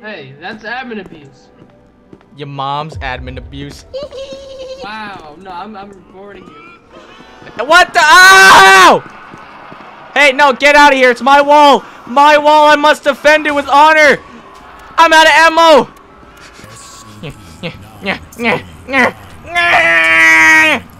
Hey, that's admin abuse. Your mom's admin abuse. Wow, no, I'm reporting you. What the? Oh! Hey, no, get out of here. It's my wall. My wall. I must defend it with honor. I'm out of ammo.